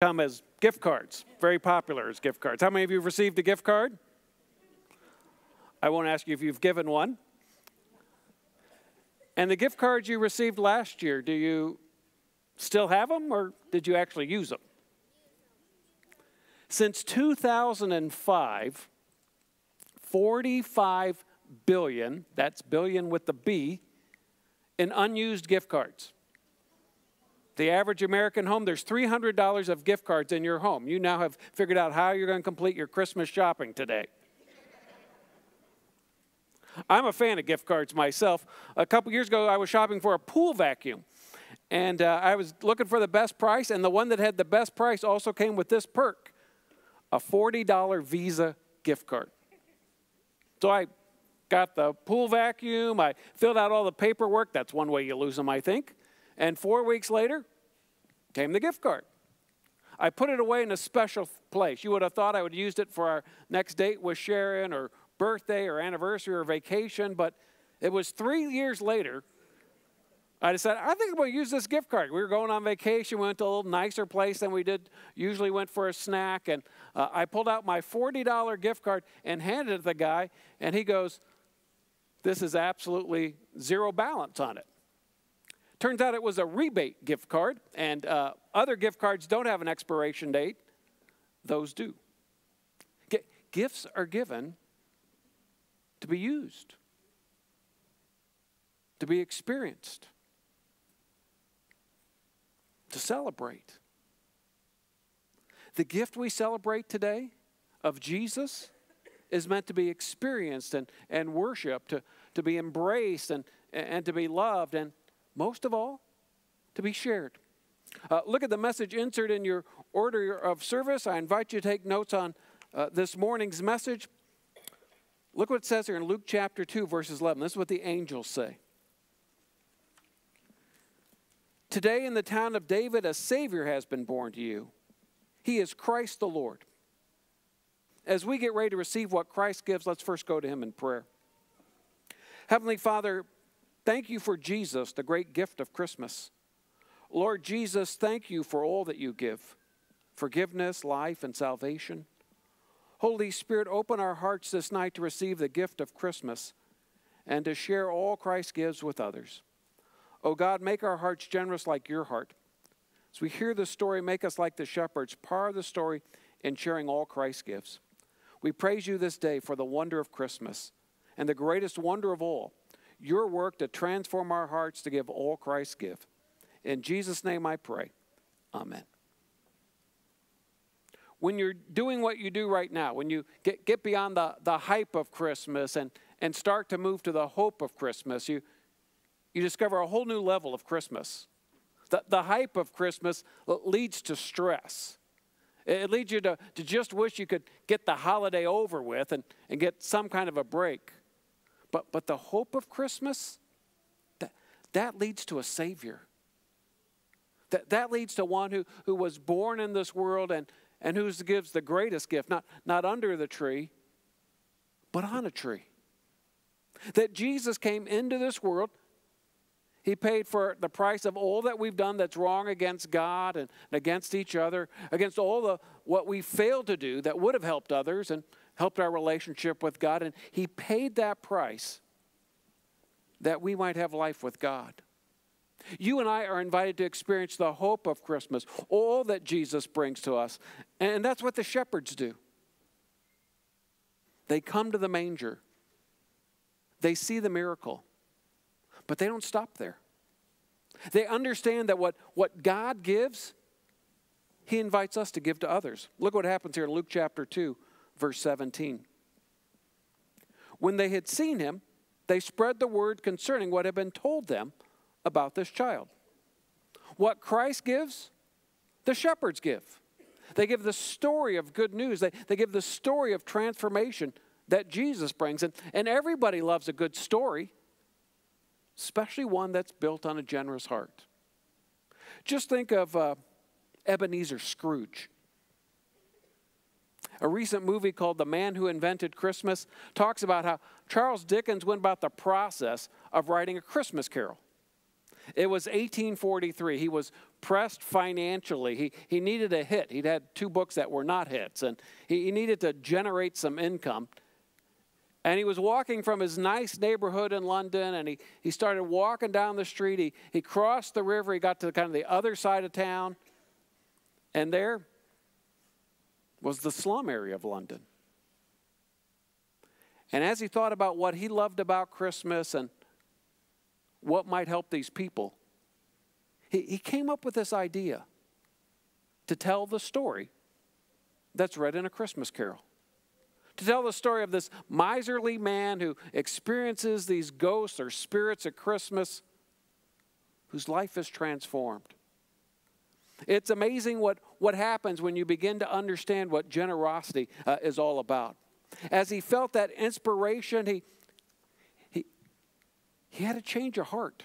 come as gift cards, very popular as gift cards. How many of you have received a gift card? I won't ask you if you've given one. And the gift cards you received last year, do you still have them or did you actually use them? Since 2005, 45 billion, that's billion with the B, in unused gift cards. The average American home, there's $300 of gift cards in your home. You now have figured out how you're going to complete your Christmas shopping today. I'm a fan of gift cards myself. A couple years ago, I was shopping for a pool vacuum, and I was looking for the best price, and the one that had the best price also came with this perk, a $40 Visa gift card. So I got the pool vacuum, I filled out all the paperwork. That's one way you lose them, I think. And 4 weeks later, came the gift card. I put it away in a special place. You would have thought I would have used it for our next date with Sharon or birthday or anniversary or vacation, but it was 3 years later, I decided, I think I'm going to use this gift card. We were going on vacation, we went to a little nicer place than we did, usually went for a snack, and I pulled out my $40 gift card and handed it to the guy, and he goes, "This is absolutely zero balance on it." Turns out it was a rebate gift card, and other gift cards don't have an expiration date. Those do. Gifts are given to be used, to be experienced, to celebrate. The gift we celebrate today of Jesus is meant to be experienced and worshiped, to be embraced and to be loved, and most of all, to be shared. Look at the message insert in your order of service. I invite you to take notes on this morning's message. Look what it says here in Luke chapter 2, verses 11. This is what the angels say. "Today in the town of David, a Savior has been born to you. He is Christ the Lord." As we get ready to receive what Christ gives, let's first go to him in prayer. Heavenly Father, thank you for Jesus, the great gift of Christmas. Lord Jesus, thank you for all that you give, forgiveness, life, and salvation. Holy Spirit, open our hearts this night to receive the gift of Christmas and to share all Christ gives with others. Oh God, make our hearts generous like your heart. As we hear the story, make us like the shepherds, part of the story in sharing all Christ gives. We praise you this day for the wonder of Christmas and the greatest wonder of all, your work to transform our hearts to give all Christ give. In Jesus' name I pray. Amen. When you're doing what you do right now, when you get beyond the hype of Christmas and start to move to the hope of Christmas, you discover a whole new level of Christmas. The hype of Christmas leads to stress. It leads you to just wish you could get the holiday over with and get some kind of a break. But the hope of Christmas, that leads to a Savior. That leads to one who was born in this world and who gives the greatest gift, not under the tree, but on a tree. That Jesus came into this world. He paid for the price of all that we've done that's wrong against God and against each other, against all what we failed to do that would have helped others and helped our relationship with God. And he paid that price that we might have life with God. You and I are invited to experience the hope of Christmas, all that Jesus brings to us. And that's what the shepherds do. They come to the manger. They see the miracle. But they don't stop there. They understand that what God gives, he invites us to give to others. Look what happens here in Luke chapter 2, verse 17. "When they had seen him, they spread the word concerning what had been told them about this child." What Christ gives, the shepherds give. They give the story of good news. They give the story of transformation that Jesus brings. And everybody loves a good story, especially one that's built on a generous heart. Just think of Ebenezer Scrooge. A recent movie called The Man Who Invented Christmas talks about how Charles Dickens went about the process of writing A Christmas Carol. It was 1843. He was pressed financially. He needed a hit. He'd had two books that were not hits, and he needed to generate some income. And he was walking from his nice neighborhood in London, and he started walking down the street. He crossed the river. He got to kind of the other side of town, and there was the slum area of London. And as he thought about what he loved about Christmas and what might help these people, he came up with this idea to tell the story that's read in A Christmas Carol. To tell the story of this miserly man who experiences these ghosts or spirits at Christmas, whose life is transformed. It's amazing what happens when you begin to understand what generosity is all about. As he felt that inspiration, he had a change of heart.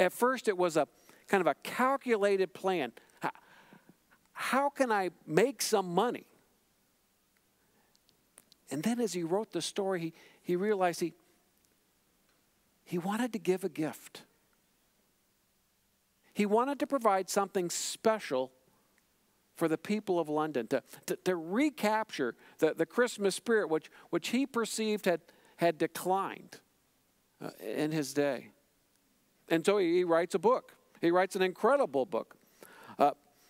At first, it was a kind of a calculated plan. How can I make some money? And then as he wrote the story, he realized he wanted to give a gift. He wanted to provide something special for the people of London, to recapture the Christmas spirit which he perceived had declined in his day. And so he writes a book. He writes an incredible book.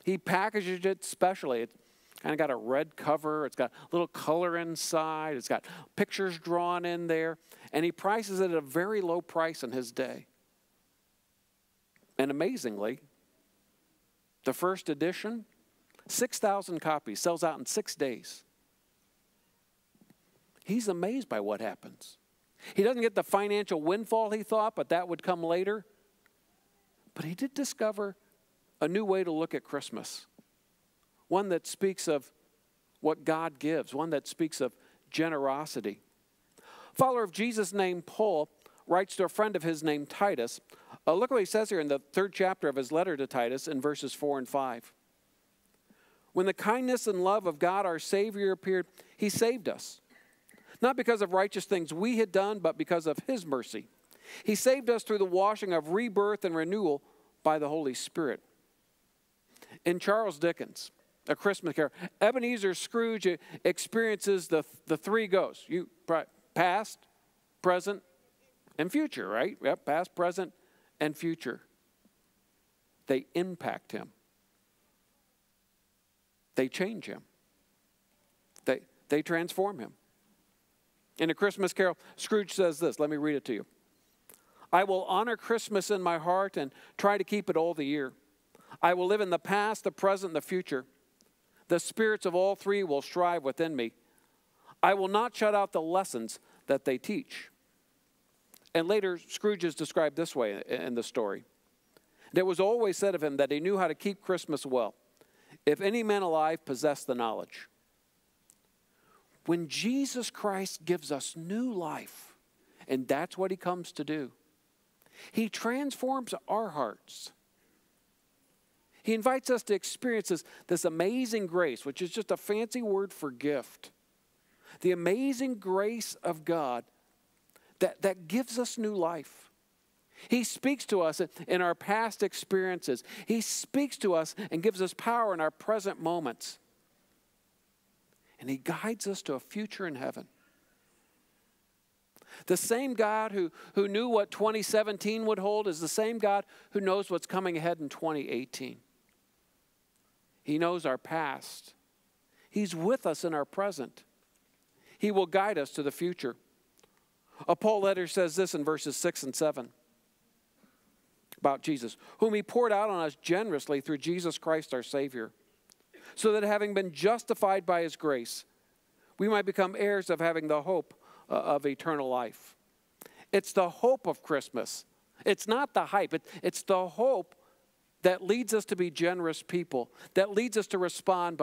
He packages it specially. It's kind of got a red cover. It's got a little color inside. It's got pictures drawn in there. And he prices it at a very low price in his day. And amazingly, the first edition, 6,000 copies, sells out in 6 days. He's amazed by what happens. He doesn't get the financial windfall he thought, but that would come later. But he did discover a new way to look at Christmas, one that speaks of what God gives, one that speaks of generosity. A follower of Jesus named Paul writes to a friend of his named Titus. Look what he says here in the 3rd chapter of his letter to Titus in verses 4 and 5. When the kindness and love of God our Savior appeared, he saved us, not because of righteous things we had done, but because of his mercy. He saved us through the washing of rebirth and renewal by the Holy Spirit. In Charles Dickens, A Christmas Carol, Ebenezer Scrooge experiences the three ghosts. Past, present, and future, right? Yep, past, present, and future. They impact him. They change him. They transform him. In A Christmas Carol, Scrooge says this. Let me read it to you. I will honor Christmas in my heart and try to keep it all the year. I will live in the past, the present, and the future. The spirits of all three will strive within me. I will not shut out the lessons that they teach. And later, Scrooge is described this way in the story. And it was always said of him that he knew how to keep Christmas well. If any man alive possessed the knowledge. When Jesus Christ gives us new life, and that's what he comes to do, he transforms our hearts. He invites us to experience this amazing grace, which is just a fancy word for gift. The amazing grace of God that gives us new life. He speaks to us in our past experiences. He speaks to us and gives us power in our present moments. And he guides us to a future in heaven. The same God who knew what 2017 would hold is the same God who knows what's coming ahead in 2018. He knows our past. He's with us in our present. He will guide us to the future. A Paul letter says this in verses 6 and 7. About Jesus, whom he poured out on us generously through Jesus Christ our Savior, so that having been justified by his grace, we might become heirs of having the hope of eternal life. It's the hope of Christmas. It's not the hype. It's the hope that leads us to be generous people, that leads us to respond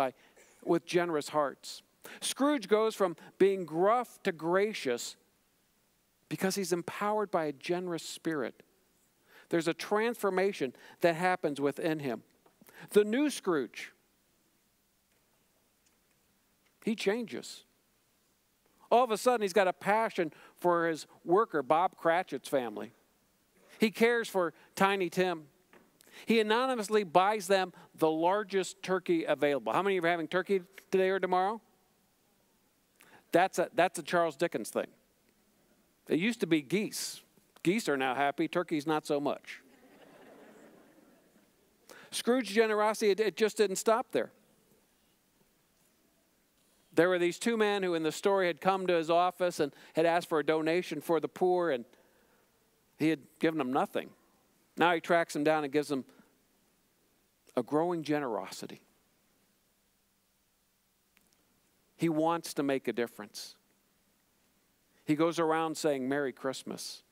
with generous hearts. Scrooge goes from being gruff to gracious because he's empowered by a generous spirit. There's a transformation that happens within him. The new Scrooge, he changes. All of a sudden, he's got a passion for his worker, Bob Cratchit's family. He cares for Tiny Tim. He anonymously buys them the largest turkey available. How many of you are having turkey today or tomorrow? That's a Charles Dickens thing. It used to be geese. Geese are now happy. Turkeys, not so much. Scrooge's generosity, it just didn't stop there. There were these two men who in the story had come to his office and had asked for a donation for the poor, and he had given them nothing. Now he tracks them down and gives them a growing generosity. He wants to make a difference. He goes around saying, Merry Christmas.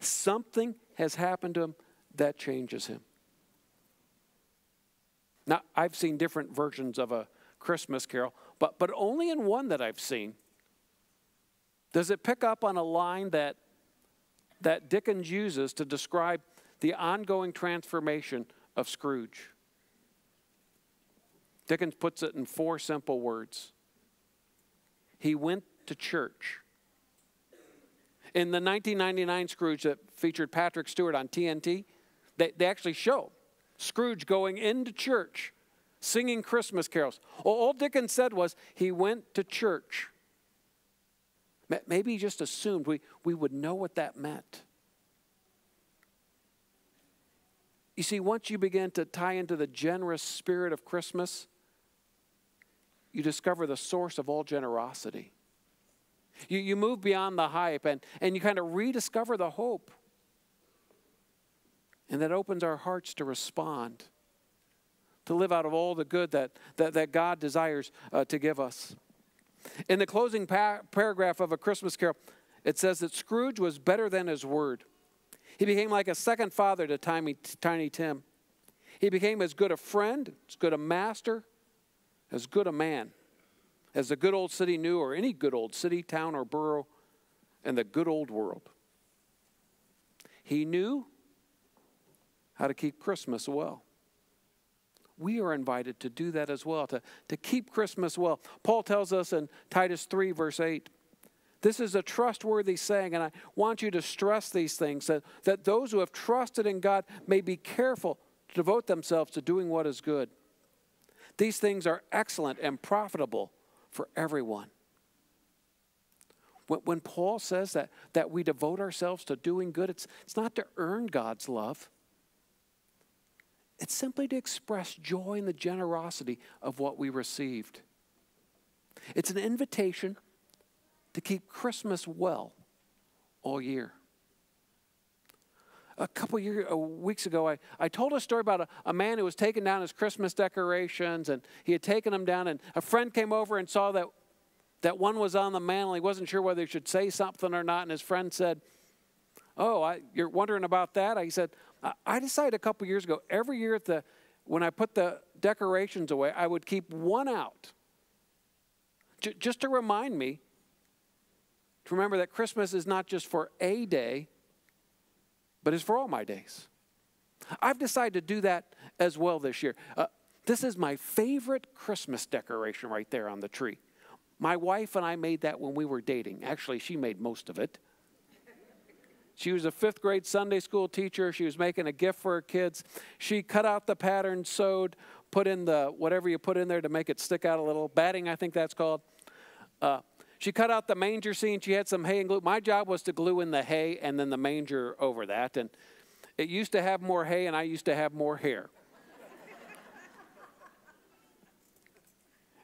Something has happened to him that changes him. Now, I've seen different versions of A Christmas Carol, but only in one that I've seen does it pick up on a line that Dickens uses to describe the ongoing transformation of Scrooge. Dickens puts it in four simple words. He went to church. In the 1999 Scrooge that featured Patrick Stewart on TNT, they actually show Scrooge going into church, singing Christmas carols. All Dickens said was, he went to church. Maybe he just assumed we would know what that meant. You see, once you begin to tie into the generous spirit of Christmas, you discover the source of all generosity. You move beyond the hype and you kind of rediscover the hope. And that opens our hearts to respond, to live out of all the good that God desires to give us. In the closing paragraph of A Christmas Carol, it says that Scrooge was better than his word. He became like a second father to Tiny Tim. He became as good a friend, as good a master, as good a man as the good old city knew, or any good old city, town, or borough, and the good old world. He knew how to keep Christmas well. We are invited to do that as well, to keep Christmas well. Paul tells us in Titus 3, verse 8, this is a trustworthy saying, and I want you to stress these things, that those who have trusted in God may be careful to devote themselves to doing what is good. These things are excellent and profitable for everyone. When Paul says that we devote ourselves to doing good, it's not to earn God's love. It's simply to express joy in the generosity of what we received. It's an invitation to keep Christmas well all year. A couple weeks ago, I told a story about a man who was taking down his Christmas decorations, and he had taken them down, and a friend came over and saw that one was on the mantel. He wasn't sure whether he should say something or not, and his friend said, oh, you're wondering about that? He said, I decided a couple years ago, every year when I put the decorations away, I would keep one out just to remind me to remember that Christmas is not just for a day, but it's for all my days. I've decided to do that as well this year. This is my favorite Christmas decoration right there on the tree. My wife and I made that when we were dating. Actually, she made most of it. She was a 5th grade Sunday school teacher. She was making a gift for her kids. She cut out the pattern, sewed, put in the whatever you put in there to make it stick out a little. Batting, I think that's called. She cut out the manger scene. She had some hay and glue. My job was to glue in the hay and then the manger over that. And it used to have more hay, and I used to have more hair.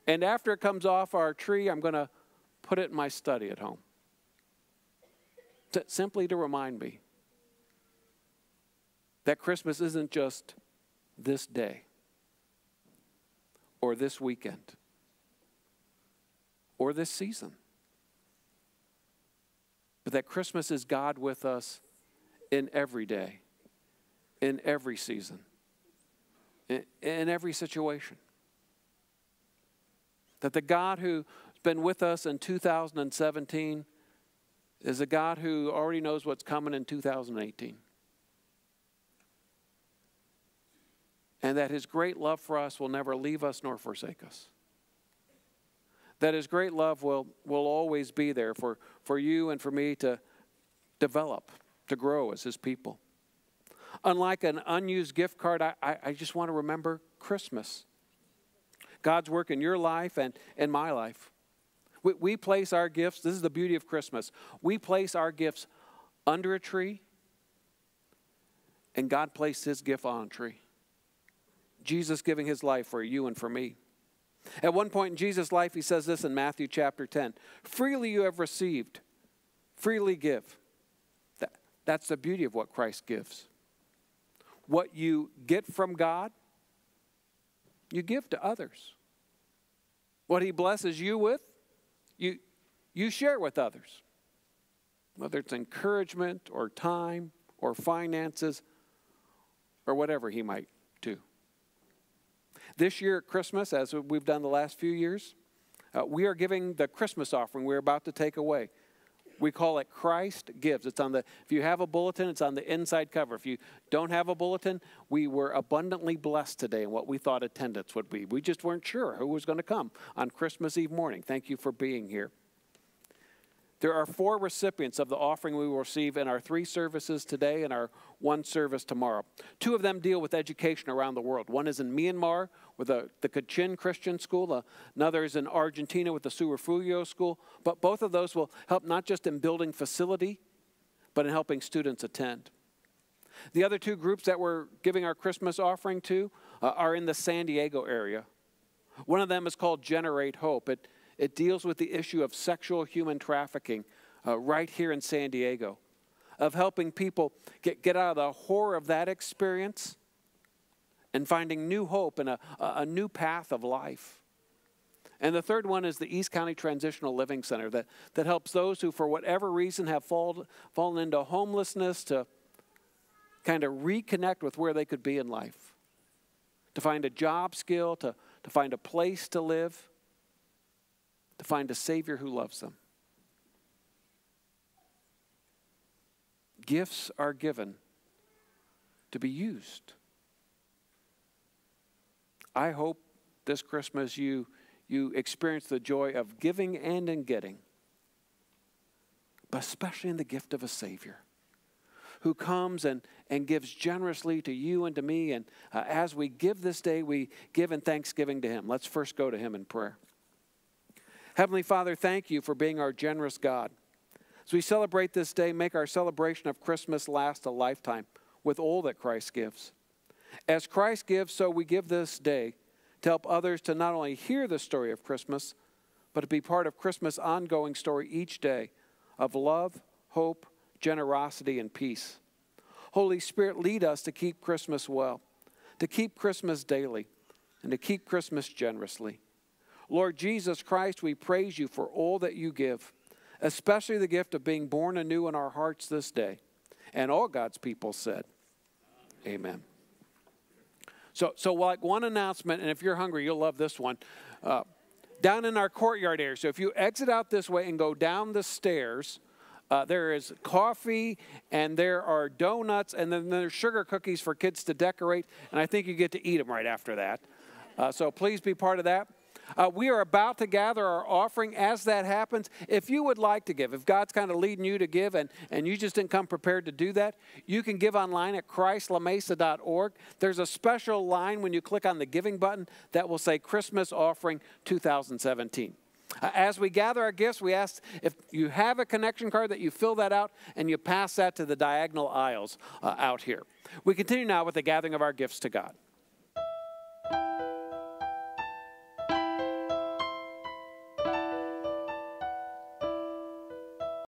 And after it comes off our tree, I'm going to put it in my study at home, simply to remind me that Christmas isn't just this day or this weekend or this season, but that Christmas is God with us in every day, in every season, in every situation. That the God who's been with us in 2017 is a God who already knows what's coming in 2018. And that his great love for us will never leave us nor forsake us. That his great love will always be there for you and for me to develop, to grow as his people. Unlike an unused gift card, I just want to remember Christmas. God's work in your life and in my life. We place our gifts, this is the beauty of Christmas, we place our gifts under a tree, and God placed his gift on a tree. Jesus giving his life for you and for me. At one point in Jesus' life, he says this in Matthew chapter 10, freely you have received, freely give. That's the beauty of what Christ gives. What you get from God, you give to others. What he blesses you with, you share with others. Whether it's encouragement or time or finances or whatever he might do. This year at Christmas, as we've done the last few years, we are giving the Christmas offering we're about to take away. We call it Christ Gives. It's on the, if you have a bulletin, it's on the inside cover. If you don't have a bulletin, we were abundantly blessed today in what we thought attendance would be. We just weren't sure who was going to come on Christmas Eve morning. Thank you for being here. There are 4 recipients of the offering we will receive in our 3 services today and our 1 service tomorrow. 2 of them deal with education around the world. One is in Myanmar with the Kachin Christian School. Another is in Argentina with the Su Refugio School. But both of those will help not just in building facility, but in helping students attend. The other 2 groups that we're giving our Christmas offering to are in the San Diego area. One of them is called Generate Hope. It deals with the issue of sexual human trafficking right here in San Diego, of helping people get out of the horror of that experience and finding new hope and a new path of life. And the third one is the East County Transitional Living Center that helps those who, for whatever reason, have fallen into homelessness to kind of reconnect with where they could be in life, to find a job skill, to find a place to live, to find a Savior who loves them. Gifts are given to be used. I hope this Christmas you experience the joy of giving and in getting, but especially in the gift of a Savior who comes and gives generously to you and to me. And as we give this day, we give in thanksgiving to him. Let's first go to him in prayer. Heavenly Father, thank you for being our generous God. As we celebrate this day, make our celebration of Christmas last a lifetime with all that Christ gives. As Christ gives, so we give this day to help others to not only hear the story of Christmas, but to be part of Christmas' ongoing story each day of love, hope, generosity, and peace. Holy Spirit, lead us to keep Christmas well, to keep Christmas daily, and to keep Christmas generously. Lord Jesus Christ, we praise you for all that you give, especially the gift of being born anew in our hearts this day. And all God's people said, amen. So like one announcement, and if you're hungry, you'll love this one. Down in our courtyard area, so if you exit out this way and go down the stairs, there is coffee, and there are donuts, and then there's sugar cookies for kids to decorate, and I think you get to eat them right after that. So please be part of that. We are about to gather our offering. As that happens, if you would like to give, if God's kind of leading you to give and you just didn't come prepared to do that, you can give online at ChristLaMesa.org. There's a special line when you click on the giving button that will say Christmas Offering 2017. As we gather our gifts, we ask if you have a connection card that you fill that out and you pass that to the diagonal aisles out here. We continue now with the gathering of our gifts to God.